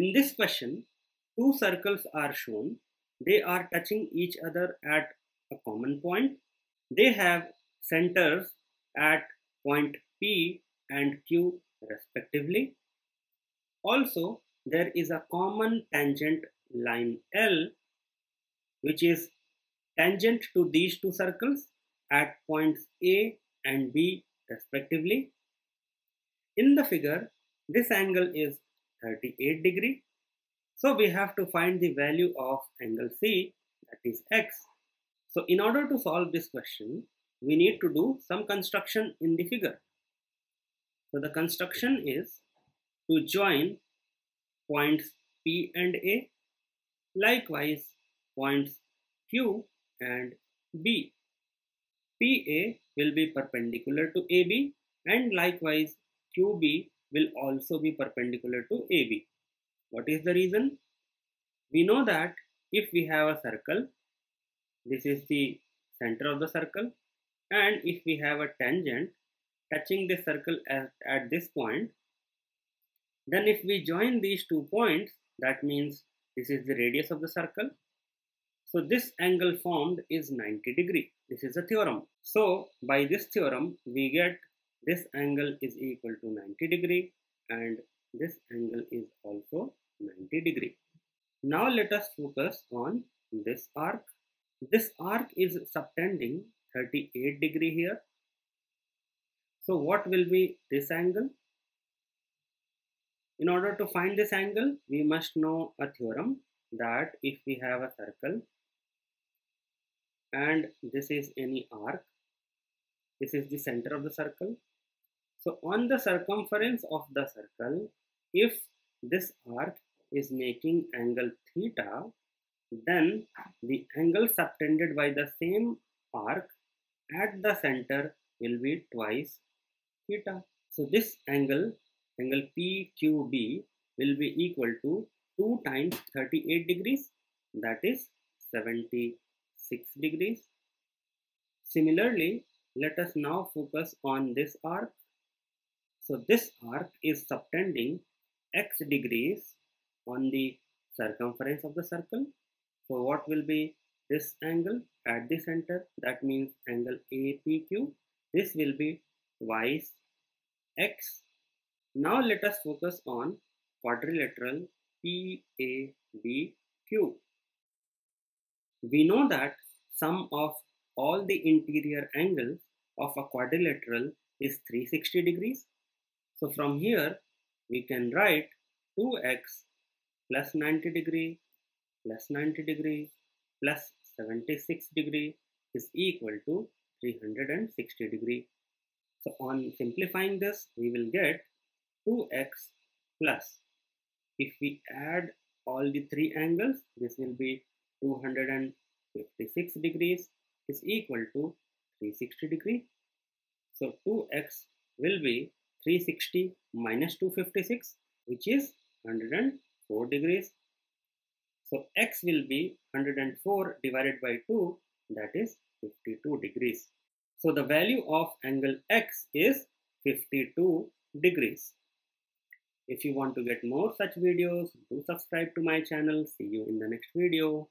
In this question, two circles are shown. They are touching each other at a common point. They have centers at point P and Q respectively. Also, there is a common tangent line L, which is tangent to these two circles at points A and B respectively. In the figure, this angle is 38 degree. So we have to find the value of angle C, that is x. So in order to solve this question, we need to do some construction in the figure. So the construction is to join points P and A, likewise points Q and B. PA will be perpendicular to AB, and likewise QB will also be perpendicular to AB. What is the reason? We know that if we have a circle, this is the center of the circle, and if we have a tangent touching this circle at this point, then if we join these 2 points, that means this is the radius of the circle. So this angle formed is 90 degree. This is a theorem. So by this theorem, we get this angle is equal to 90 degree and this angle is also 90 degree. Now let us focus on this arc. This arc is subtending 38 degree here. So what will be this angle? In order to find this angle, we must know a theorem that if we have a circle and this is any arc, this is the center of the circle. So on the circumference of the circle, if this arc is making angle theta, then the angle subtended by the same arc at the center will be twice theta. So this angle, angle PQB, will be equal to 2 times 38 degrees, that is 76 degrees. Similarly, let us now focus on this arc. So this arc is subtending x degrees on the circumference of the circle. So what will be this angle at the center? That means angle APQ. This will be twice x. Now let us focus on quadrilateral PABQ. We know that sum of all the interior angles of a quadrilateral is 360 degrees. So from here, we can write 2x plus 90 degree plus 90 degree plus 76 degree is equal to 360 degree. So on simplifying this, we will get 2x plus, if we add all the three angles, this will be 256 degrees is equal to 360 degree. So 2x will be 360 minus 256, which is 104 degrees. So x will be 104 divided by 2, that is 52 degrees. So the value of angle x is 52 degrees. If you want to get more such videos, do subscribe to my channel. See you in the next video.